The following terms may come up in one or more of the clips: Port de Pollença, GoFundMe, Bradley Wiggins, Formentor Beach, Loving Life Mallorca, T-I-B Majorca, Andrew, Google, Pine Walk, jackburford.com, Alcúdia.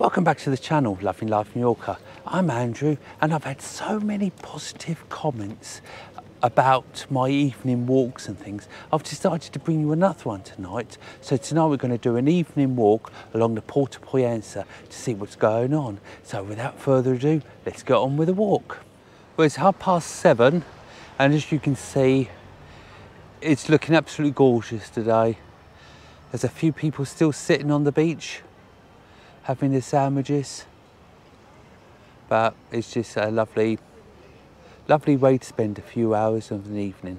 Welcome back to the channel, Loving Life Mallorca. I'm Andrew, and I've had so many positive comments about my evening walks and things. I've decided to bring you another one tonight. So tonight we're going to do an evening walk along the Port de Pollença to see what's going on. So without further ado, let's get on with the walk. Well, it's 7:30, and as you can see, it's looking absolutely gorgeous today. There's a few people still sitting on the beach, having their sandwiches, but it's just a lovely way to spend a few hours of an evening.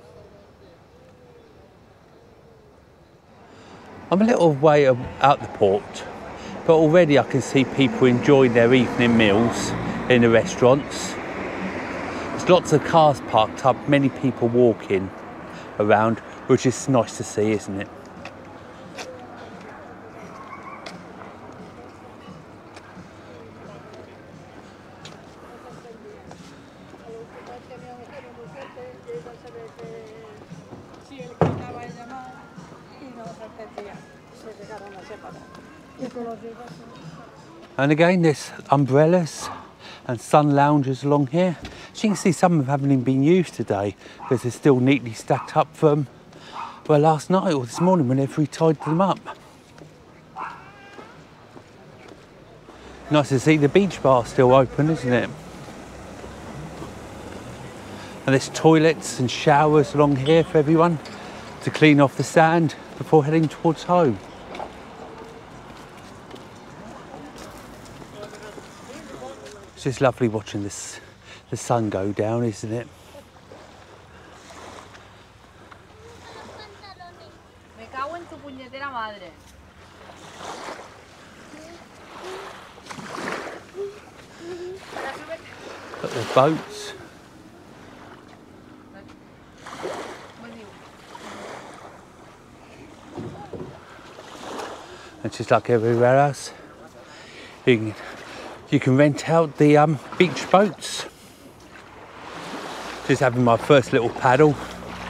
I'm a little way out the port, but already I can see people enjoying their evening meals in the restaurants. There's lots of cars parked up, many people walking around, which is nice to see, isn't it? And again, there's umbrellas and sun loungers along here. As you can see, some of them haven't even been used today because they're still neatly stacked up from, well, last night or this morning whenever we tied them up. Nice to see the beach bar still open, isn't it? And there's toilets and showers along here for everyone to clean off the sand before heading towards home. It's just lovely watching the sun go down, isn't it? Look, the boats. And just like everywhere else, you can rent out the beach boats. Just having my first little paddle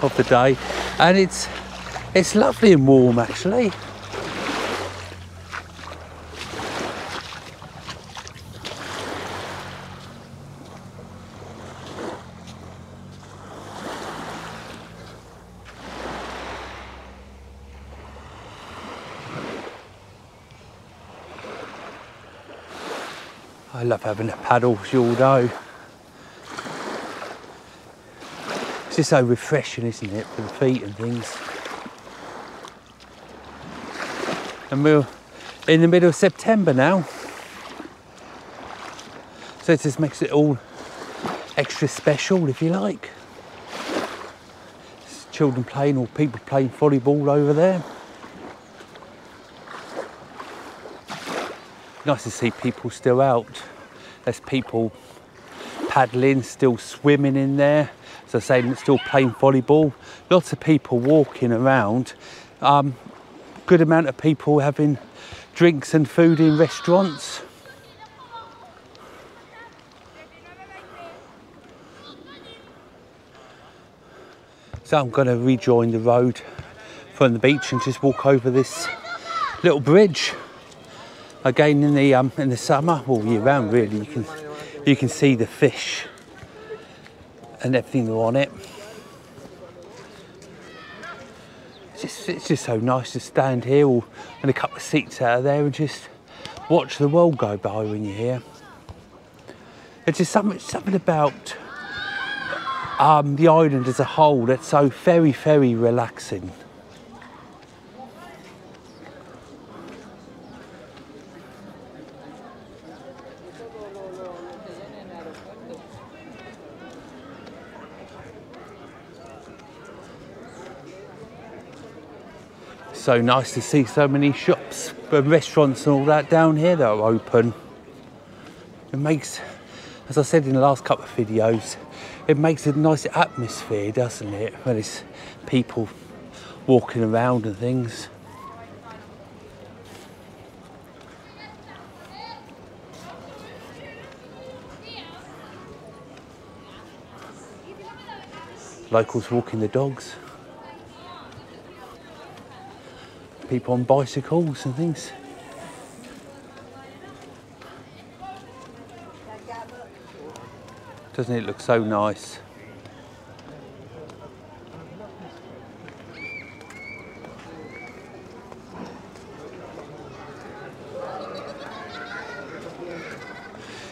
of the day, and it's lovely and warm actually. I love having a paddle, as you all know. It's just so refreshing, isn't it, for the feet and things. And we're in the middle of September now, so it just makes it all extra special, if you like. There's children playing or people playing volleyball over there. Nice to see people still out. There's people paddling, still swimming in there. As I say, still playing volleyball. Lots of people walking around. Good amount of people having drinks and food in restaurants. So I'm gonna rejoin the road from the beach and just walk over this little bridge. Again, in the summer, well, year round really, you can see the fish and everything that are on it. It's just so nice to stand here and a couple of seats out of there and just watch the world go by when you're here. It's just something about the island as a whole that's so very, very relaxing. So nice to see so many shops and restaurants and all that down here that are open. It makes, as I said in the last couple of videos, it makes a nice atmosphere, doesn't it? When it's people walking around and things. Locals walking their dogs. People on bicycles and things. Doesn't it look so nice?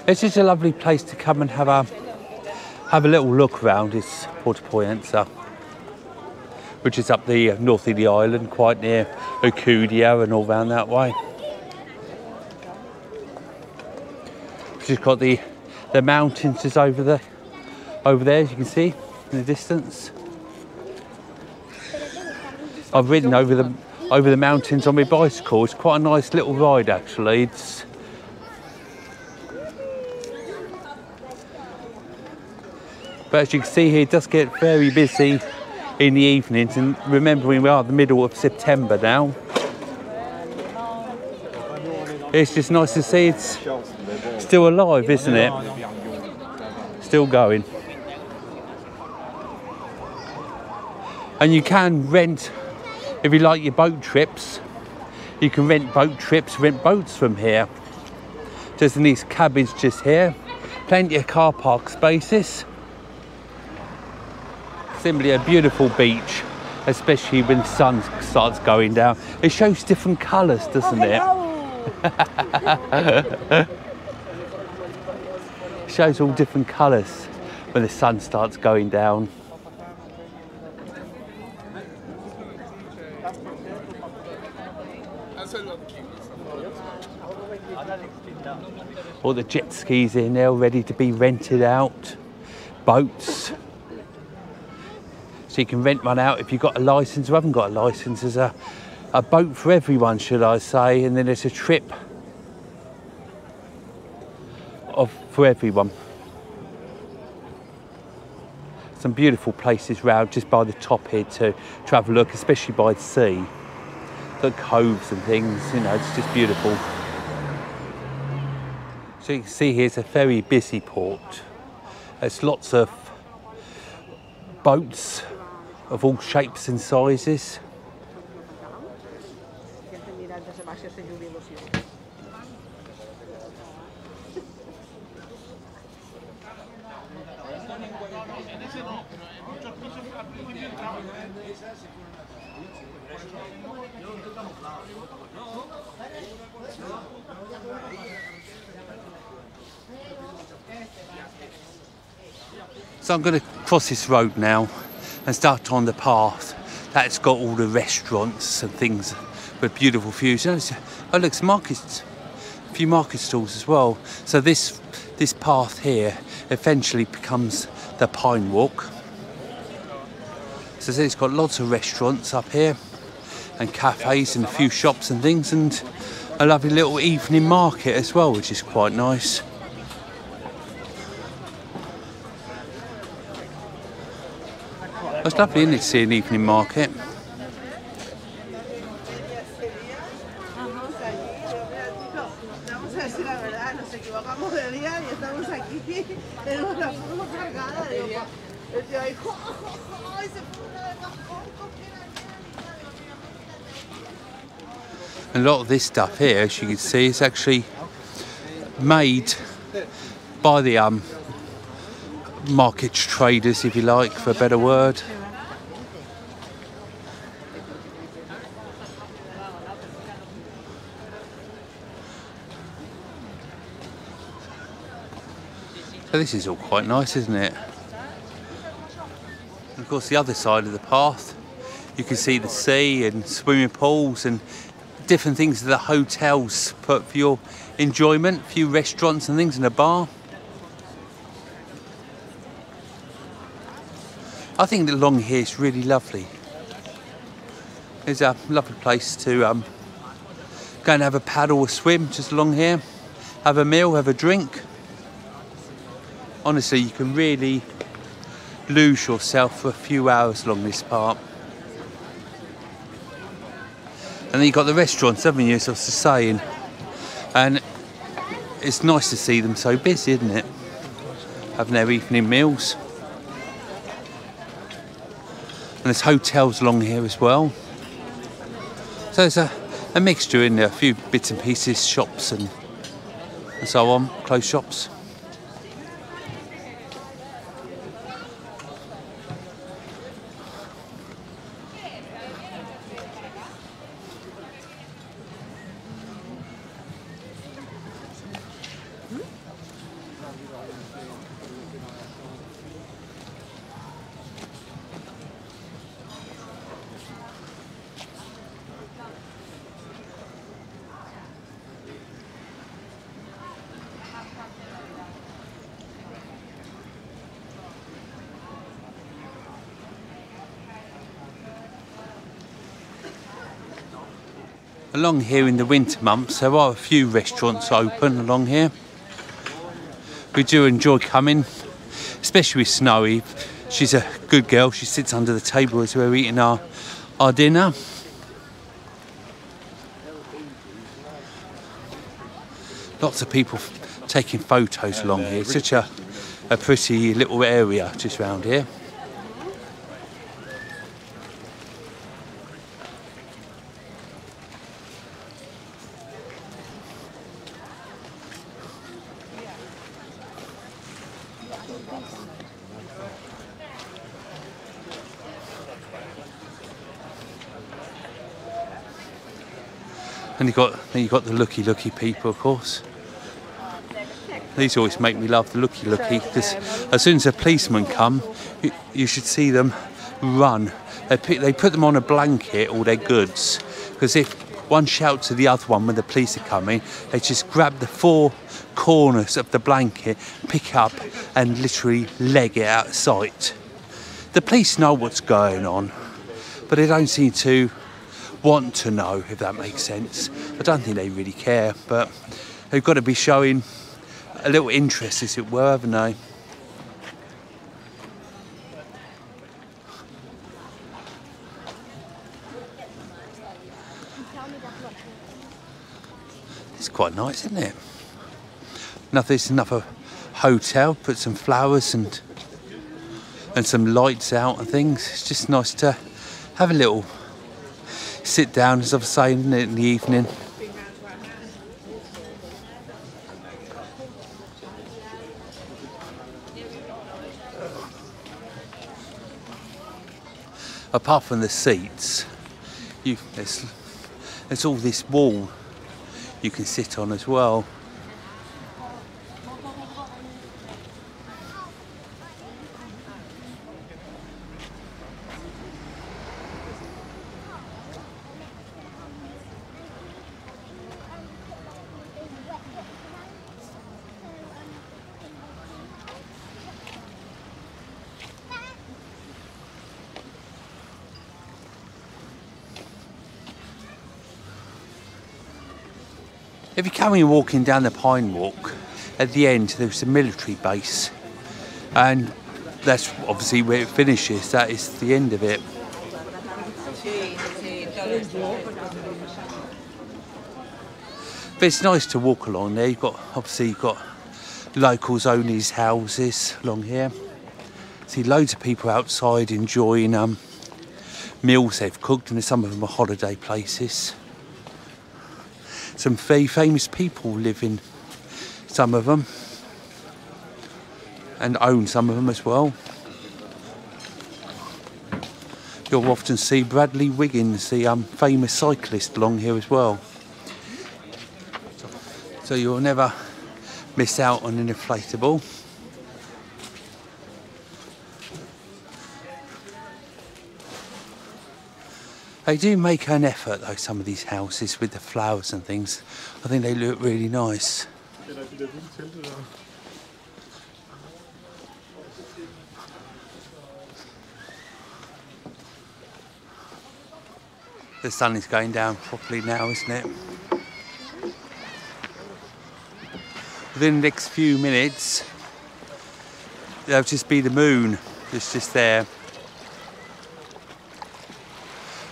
It's just a lovely place to come and have a little look around. It's Port de Pollença, which is up the north of the island, quite near Alcúdia and all round that way. Which has got the mountains just over there, as you can see in the distance. I've ridden over the mountains on my bicycle. It's quite a nice little ride actually. But as you can see here, it does get very busy in the evenings, and remembering we are in the middle of September now. It's just nice to see it's still alive, isn't it? Still going. And you can rent, if you like your boat trips, you can rent boats from here. There's a nice cabins just here. Plenty of car park spaces. Simply a beautiful beach, especially when the sun starts going down. It shows different colours, doesn't it? It shows all different colours when the sun starts going down. All the jet skis in there ready to be rented out, boats. So you can rent one out if you've got a licence or haven't got a licence. There's a boat for everyone, should I say, and then there's a trip for everyone. Some beautiful places round just by the top here to travel look, especially by the sea. The coves and things, you know, it's just beautiful. So you can see here it's a very busy port. There's lots of boats of all shapes and sizes. So I'm going to cross this road now and start on the path that's got all the restaurants and things with beautiful views. Oh look, it's markets, a few market stalls as well. So this path here eventually becomes the Pine Walk. So it's got lots of restaurants up here and cafes and a few shops and things, and a lovely little evening market as well, which is quite nice. It's lovely, isn't it, to see an evening market? A lot of this stuff here, as you can see, is actually made by the market traders, if you like, for a better word. So this is all quite nice, isn't it? And of course, the other side of the path, you can see the sea and swimming pools and different things that the hotels put for your enjoyment, a few restaurants and things and a bar. I think along here is really lovely. It's a lovely place to go and have a paddle or swim just along here, have a meal, have a drink. Honestly, you can really lose yourself for a few hours along this part. And then you've got the restaurants, haven't you, as I was just saying. And it's nice to see them so busy, isn't it? Having their evening meals. And there's hotels along here as well. So there's a mixture in there, a few bits and pieces, shops and so on, clothes shops. Along here in the winter months there are a few restaurants open along here. We do enjoy coming, especially with Snowy. She's a good girl, she sits under the table as we're eating our dinner. Lots of people taking photos along here. It's such a pretty little area just round here. And you've got the looky-looky people, of course. These always make me love the looky-looky, because as soon as a policeman come, you should see them run. They put them on a blanket, all their goods, because if one shouts to the other one when the police are coming, they just grab the four corners of the blanket, pick up and literally leg it out of sight. The police know what's going on, but they don't seem to want to know, if that makes sense. I don't think they really care, but they've got to be showing a little interest, as it were, haven't they? It's quite nice, isn't it? Another, it's another hotel, put some flowers and some lights out and things. It's just nice to have a little sit down, as I was saying, in the evening. Apart from the seats, there's all this wall you can sit on as well. If you're coming and walking down the Pine Walk, at the end there's a military base, and that's obviously where it finishes. That is the end of it. But it's nice to walk along there. You've got locals own these houses along here. See loads of people outside enjoying meals they've cooked, and some of them are holiday places. Some very famous people live in some of them, and own some of them as well. You'll often see Bradley Wiggins, the famous cyclist, along here as well. So you'll never miss out on an inflatable. They do make an effort though, some of these houses with the flowers and things. I think they look really nice. The sun is going down properly now, isn't it? Within the next few minutes, there'll just be the moon that's just there.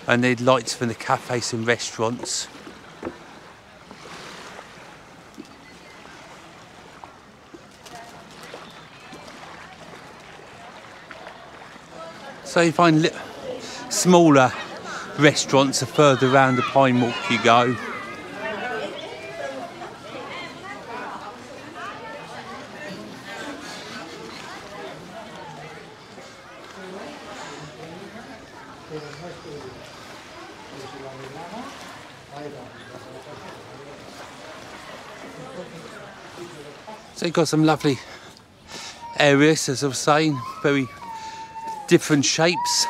And the lights from the cafes and restaurants. So you find smaller restaurants the further around the Pine Walk you go. So you've got some lovely areas, as I was saying, very different shapes.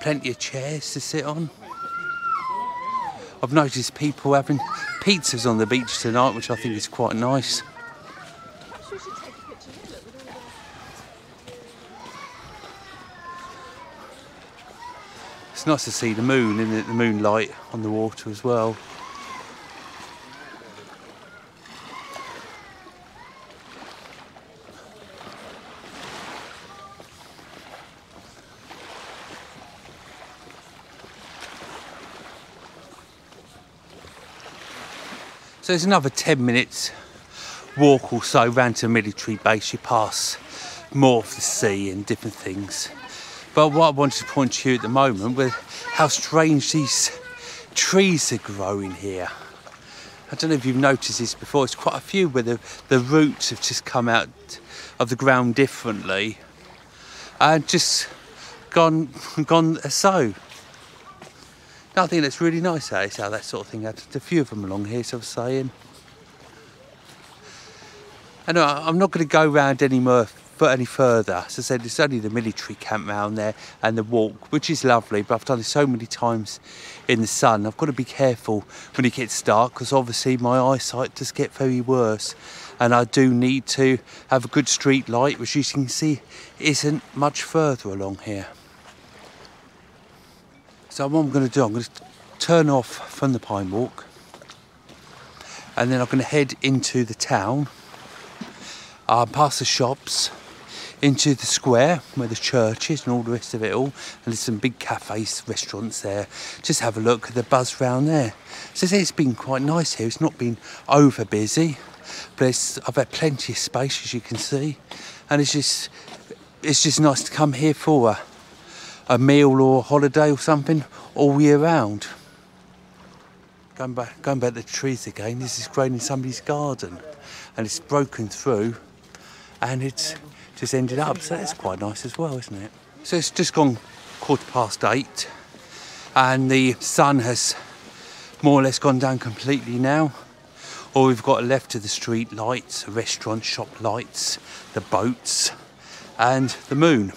Plenty of chairs to sit on. I've noticed people having pizzas on the beach tonight, which I think is quite nice. It's nice to see the moon, isn't it? The moonlight on the water as well. So there's another 10 minutes walk or so round to a military base. You pass more of the sea and different things. But what I wanted to point to you at the moment was how strange these trees are growing here. I don't know if you've noticed this before. It's quite a few where the roots have just come out of the ground differently and just gone so. I think that's really nice, it's how that sort of thing happened. A few of them along here, so I was saying. And I'm not going to go round any further. As I said, it's only the military camp round there and the walk, which is lovely, but I've done it so many times in the sun. I've got to be careful when it gets dark, because obviously my eyesight does get very worse. And I do need to have a good street light, which you can see isn't much further along here. So what I'm going to do, I'm going to turn off from the Pine Walk and then I'm going to head into the town, past the shops, into the square where the church is and all the rest of it all, and there's some big cafes, restaurants there. Just have a look at the buzz round there. So it's been quite nice here, it's not been over busy, but I've had plenty of space, as you can see, and it's just nice to come here for a meal or a holiday or something all year round. Going back to the trees again, this is grown in somebody's garden and it's broken through and it's just ended up, so that's quite nice as well, isn't it? So it's just gone 8:15 and the sun has more or less gone down completely now. All we've got left are the street lights, restaurant shop lights, the boats and the moon.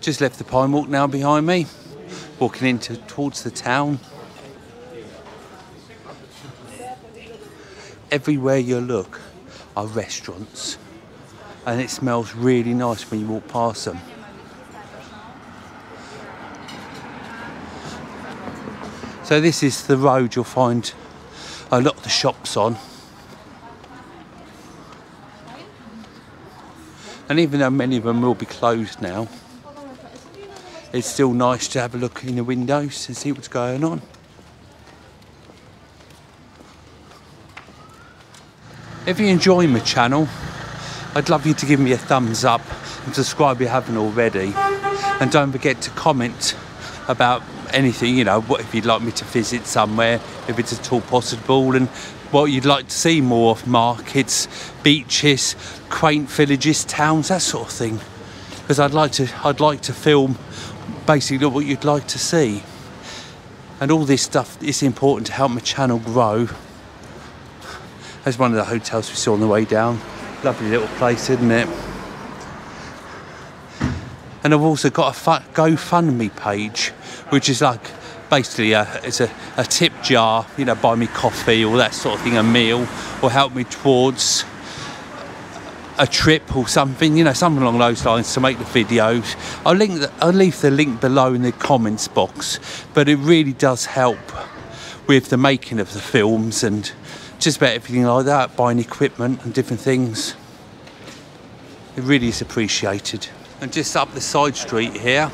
Just left the Pine Walk now behind me, walking towards the town. Everywhere you look are restaurants and it smells really nice when you walk past them. So this is the road you'll find a lot of the shops on. And even though many of them will be closed now, it's still nice to have a look in the windows and see what's going on. If you enjoy my channel, I'd love you to give me a thumbs up and subscribe if you haven't already. And don't forget to comment about anything, you know, what if you'd like me to visit somewhere, if it's at all possible, and what you'd like to see more of: markets, beaches, quaint villages, towns, that sort of thing. Because I'd like to film basically what you'd like to see, and all this stuff is important to help my channel grow. There's one of the hotels we saw on the way down, lovely little place, isn't it? And I've also got a GoFundMe page, which is like basically it's a tip jar, you know, buy me coffee or that sort of thing, a meal, or help me towards a trip or something, you know, something along those lines, to make the videos. I'll leave the link below in the comments box, but it really does help with the making of the films and just about everything like that, buying equipment and different things. It really is appreciated. And just up the side street here,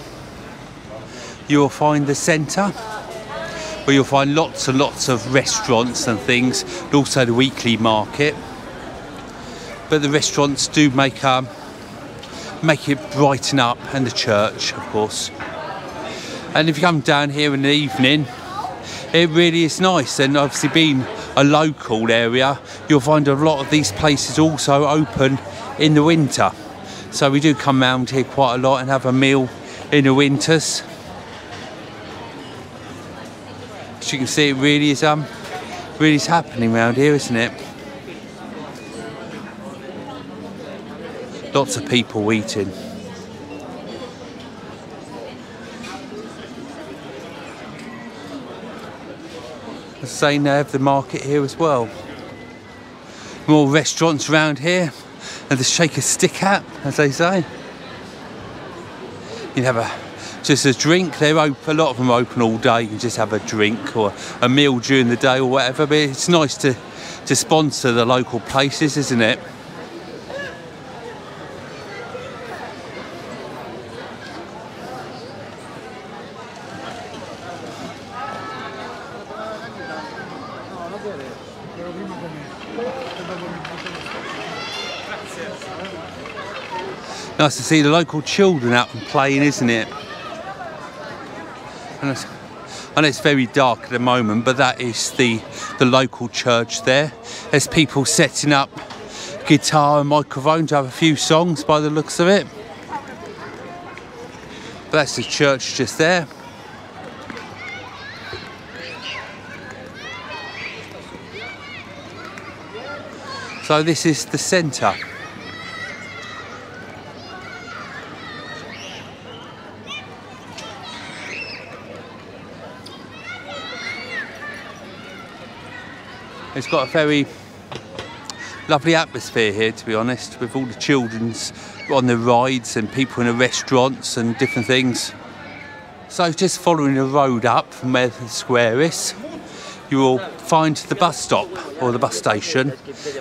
you'll find the centre, where you'll find lots and lots of restaurants and things, and also the weekly market. But the restaurants do make it brighten up, and the church, of course. And if you come down here in the evening, it really is nice. And obviously, being a local area, you'll find a lot of these places also open in the winter. So we do come round here quite a lot and have a meal in the winters. It's which you can see really is happening around here, isn't it? Lots of people eating. As I say, they have the market here as well. More restaurants around here, and the shake a stick hat, as they say. You'd have just a drink. They're open, a lot of them are open all day. You can just have a drink or a meal during the day or whatever. But it's nice to sponsor the local places, isn't it? Nice to see the local children out and playing, isn't it? And I know it's very dark at the moment, but that is the local church there. There's people setting up guitar and microphone to have a few songs by the looks of it. But that's the church just there. So this is the centre. It's got a very lovely atmosphere here, to be honest, with all the children's on the rides and people in the restaurants and different things. So just following the road up from where the square is, you will find the bus stop or the bus station,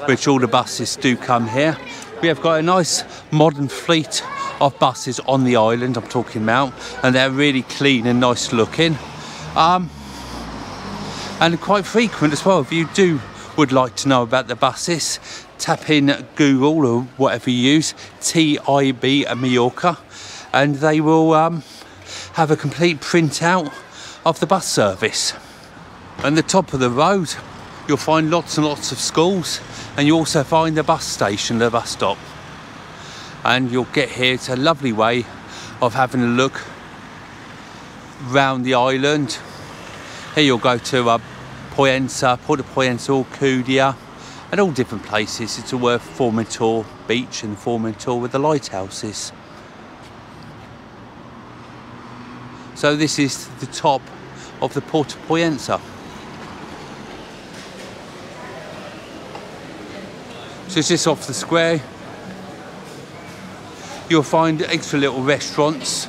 which all the buses do come here. We have got a nice modern fleet of buses on the island I'm talking about, and they're really clean and nice looking. And quite frequent as well. If you would like to know about the buses, tap in Google or whatever you use, T-I-B Majorca, and they will have a complete printout of the bus service. And the top of the road, you'll find lots and lots of schools, and you also find the bus station, the bus stop. And you'll get here. It's a lovely way of having a look round the island. Here you'll go to Port de Pollença, Alcúdia, and all different places. It's all worth Formentor Beach and Formentor with the lighthouses. So this is the top of the Port de Pollença. So it's just off the square. You'll find extra little restaurants,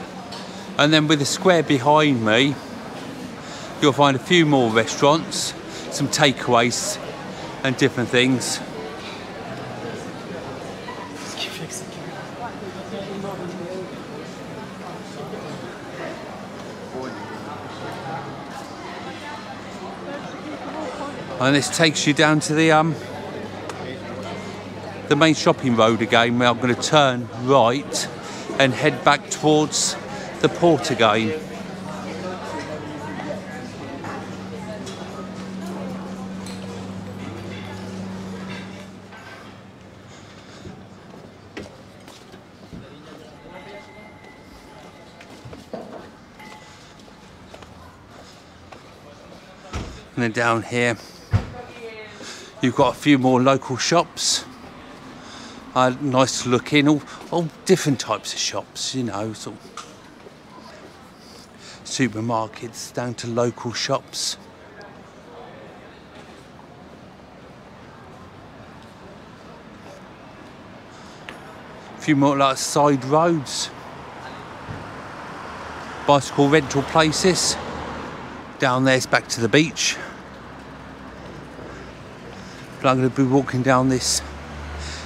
and then with the square behind me, you'll find a few more restaurants, some takeaways and different things. And this takes you down to the main shopping road again, where I'm going to turn right and head back towards the port again. And then down here you've got a few more local shops, nice looking, all different types of shops, you know, sort of supermarkets down to local shops. A few more like side roads, bicycle rental places. Down there's back to the beach. But I'm going to be walking down this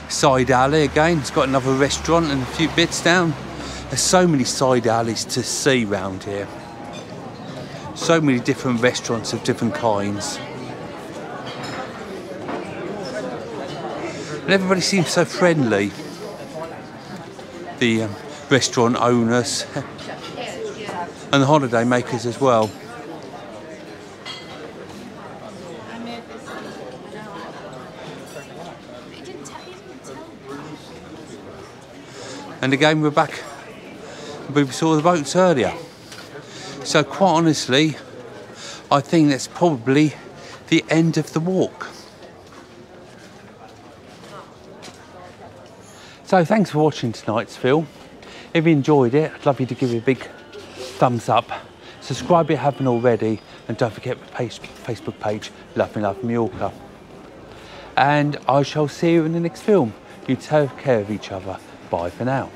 side alley again. It's got another restaurant and a few bits down. There's so many side alleys to see round here. So many different restaurants of different kinds. And everybody seems so friendly. The restaurant owners and the holiday makers as well. And again, we're back. We saw the boats earlier. So quite honestly, I think that's probably the end of the walk. So thanks for watching tonight's film. If you enjoyed it, I'd love you to give it a big thumbs up. Subscribe if you haven't already, and don't forget my Facebook page, Loving Life Mallorca. And I shall see you in the next film. You take care of each other. Bye for now.